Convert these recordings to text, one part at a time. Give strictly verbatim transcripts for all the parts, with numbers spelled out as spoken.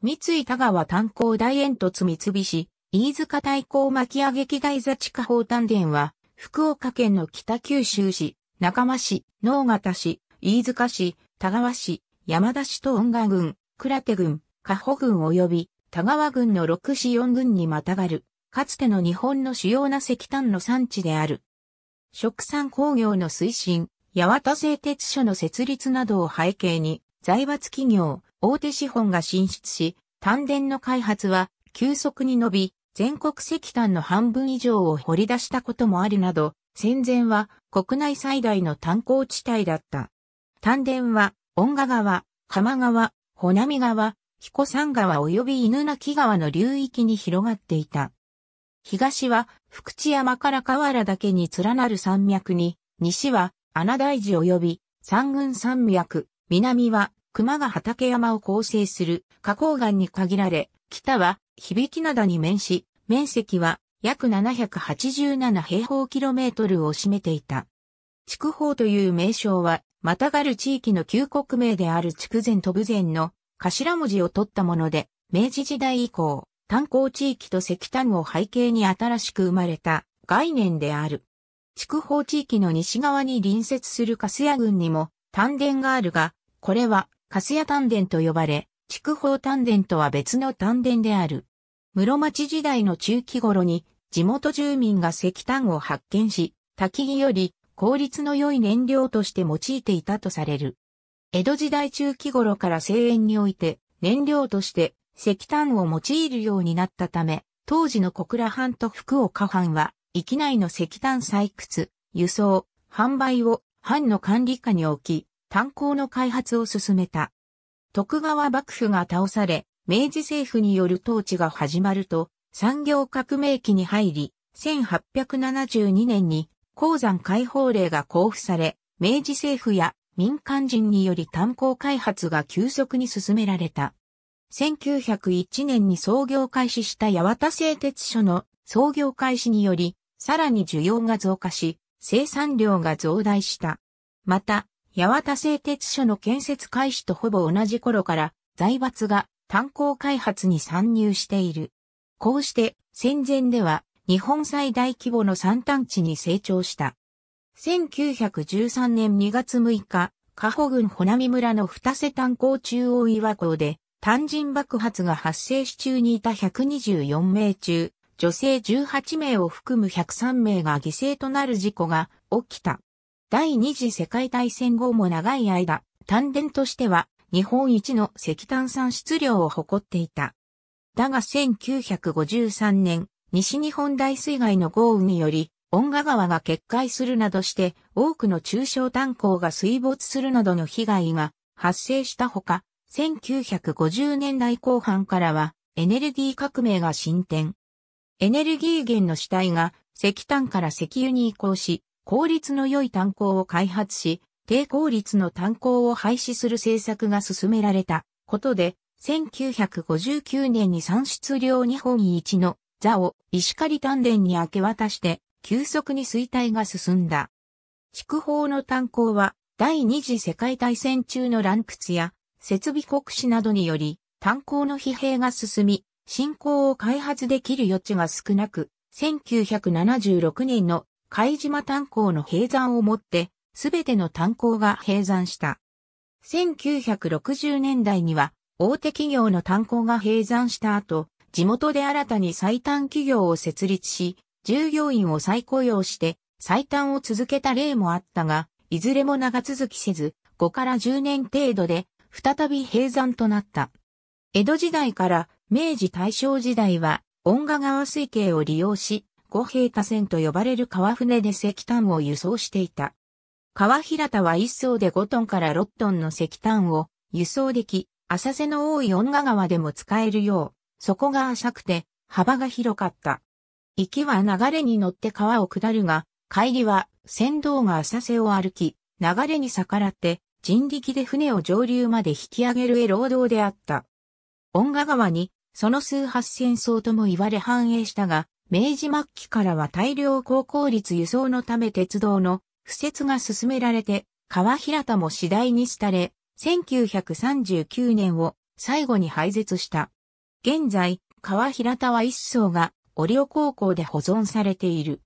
三井田川炭鉱大煙突三菱、飯塚炭鉱巻上機台座地下砲炭田は、福岡県の北九州市、中間市、直方市、飯塚市、田川市、山田市と遠賀郡、鞍手郡、香保郡及び田川郡のろく市よん郡にまたがる、かつての日本の主要な石炭の産地である。殖産工業の推進、八幡製鉄所の設立などを背景に、財閥企業、大手資本が進出し、炭田の開発は急速に伸び、全国石炭の半分以上を掘り出したこともあるなど、戦前は国内最大の炭鉱地帯だった。炭田は、遠賀川、釜川、穂波川、彦山川及び犬鳴川の流域に広がっていた。東は福知山から河原岳に連なる山脈に、西は穴大路及び三軍山脈、南は熊ヶ畑山を構成する花崗岩に限られ、北は響灘に面し、面積は約ななひゃくはちじゅうなな平方キロメートルを占めていた。筑豊という名称は、またがる地域の旧国名である筑前と豊前の頭文字を取ったもので、明治時代以降、炭鉱地域と石炭を背景に新しく生まれた概念である。筑豊地域の西側に隣接する粕屋郡にも炭田があるが、これは粕屋炭田と呼ばれ、筑豊炭田とは別の炭田である。室町時代の中期頃に地元住民が石炭を発見し、焚き木より効率の良い燃料として用いていたとされる。江戸時代中期頃から西園において燃料として石炭を用いるようになったため、当時の小倉藩と福岡藩は域内の石炭採掘、輸送、販売を藩の管理下に置き、炭鉱の開発を進めた。徳川幕府が倒され、明治政府による統治が始まると、産業革命期に入り、せんはっぴゃくななじゅうにねんに鉱山開放令が公布され、明治政府や民間人により炭鉱開発が急速に進められた。せんきゅうひゃくいちねんに操業開始した八幡製鉄所の操業開始により、さらに需要が増加し、生産量が増大した。また、八幡製鉄所の建設開始とほぼ同じ頃から財閥が炭鉱開発に参入している。こうして戦前では日本最大規模の産炭地に成長した。せんきゅうひゃくじゅうさんねんにがつむいか、香保郡穂波村の二瀬炭鉱中央岩港で炭塵爆発が発生し中にいたひゃくにじゅうよんめい中、女性じゅうはちめいを含むひゃくさんめいが犠牲となる事故が起きた。第二次世界大戦後も長い間、炭田としては日本一の石炭産出量を誇っていた。だがせんきゅうひゃくごじゅうさんねん、西日本大水害の豪雨により、遠賀川が決壊するなどして多くの中小炭鉱が水没するなどの被害が発生したほか、せんきゅうひゃくごじゅうねんだいこう半からはエネルギー革命が進展。エネルギー源の主体が石炭から石油に移行し、効率の良い炭鉱を開発し、低効率の炭鉱を廃止する政策が進められたことで、せんきゅうひゃくごじゅうきゅうねんに産出量日本一の座を石狩炭田に明け渡して、急速に衰退が進んだ。筑豊の炭鉱は、第二次世界大戦中の乱屈や、設備酷使などにより、炭鉱の疲弊が進み、新興を開発できる余地が少なく、せんきゅうひゃくななじゅうろくねんの貝島炭鉱の閉山をもって、すべての炭鉱が閉山した。せんきゅうひゃくろくじゅうねんだいには、大手企業の炭鉱が閉山した後、地元で新たに採炭企業を設立し、従業員を再雇用して、採炭を続けた例もあったが、いずれも長続きせず、ごからじゅうねん程度で、再び閉山となった。江戸時代から明治大正時代は、遠賀川水系を利用し、五平田船と呼ばれる川船で石炭を輸送していた。川平田はいっ艘でごトンからろくトンの石炭を輸送でき、浅瀬の多い遠賀川でも使えるよう、底が浅くて幅が広かった。行きは流れに乗って川を下るが、帰りは船頭が浅瀬を歩き、流れに逆らって人力で船を上流まで引き上げるへ労働であった。遠賀川にその数八千艘とも言われ繁栄したが、明治末期からは大量高効率輸送のため鉄道の敷設が進められて、川平田も次第に廃れ、せんきゅうひゃくさんじゅうきゅうねんを最後に廃絶した。現在、川平田は一層が折尾高校で保存されている。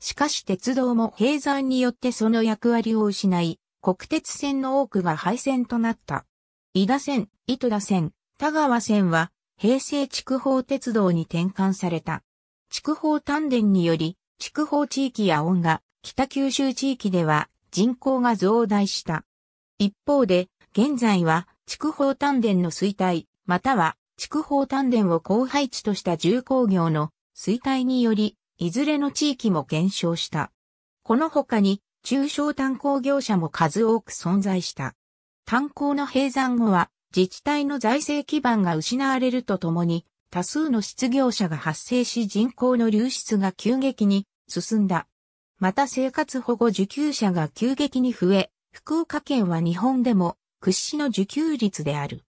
しかし鉄道も閉山によってその役割を失い、国鉄線の多くが廃線となった。飯田線、糸田線、田川線は平成筑豊鉄道に転換された。筑豊炭田により、筑豊地域や遠賀、北九州地域では人口が増大した。一方で、現在は筑豊炭田の衰退、または筑豊炭田を後廃地とした重工業の衰退により、いずれの地域も減少した。この他に、中小炭鉱業者も数多く存在した。炭鉱の閉山後は、自治体の財政基盤が失われるとともに、多数の失業者が発生し人口の流出が急激に進んだ。また生活保護受給者が急激に増え、福岡県は日本でも屈指の受給率である。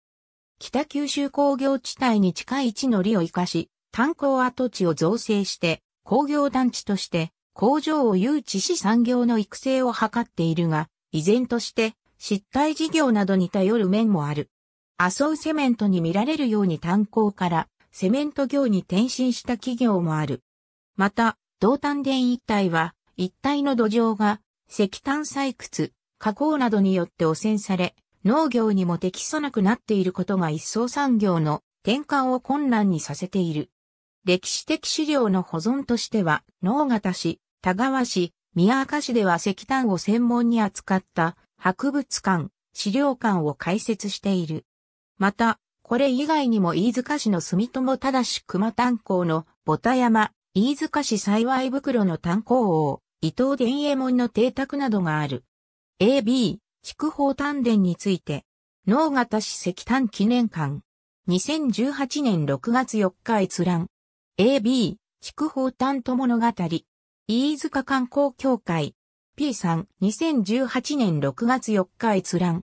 北九州工業地帯に近い地の利を生かし、炭鉱跡地を造成して、工業団地として工場を誘致し産業の育成を図っているが、依然として失態事業などに頼る面もある。麻生セメントに見られるように炭鉱からセメント業に転身した企業もある。また、道炭田一帯は一帯の土壌が石炭採掘、加工などによって汚染され、農業にも適さなくなっていることが一層産業の転換を困難にさせている。歴史的資料の保存としては、直方市、田川市、宮若市では石炭を専門に扱った博物館、資料館を開設している。また、これ以外にも飯塚市の住友正熊炭鉱のボタ山、飯塚市幸袋の炭鉱王、伊藤伝右衛門の邸宅などがある。エービー、筑豊炭田について、直方市石炭記念館、にせんじゅうはちねんろくがつよっか閲覧。エービー、筑豊炭田物語。飯塚観光協会。ピーさん、にせんじゅうはちねんろくがつよっか閲覧。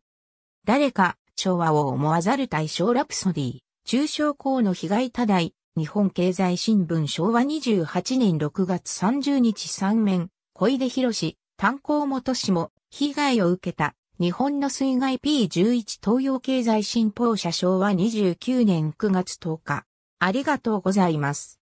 誰か、昭和を思わざる大正ラプソディ。中小工の被害多大。日本経済新聞しょうわにじゅうはちねんろくがつさんじゅうにちさんめん。小出博、炭鉱元氏も被害を受けた。日本の水害 ピーじゅういち 東洋経済新報社しょうわにじゅうきゅうねんくがつとおか。ありがとうございます。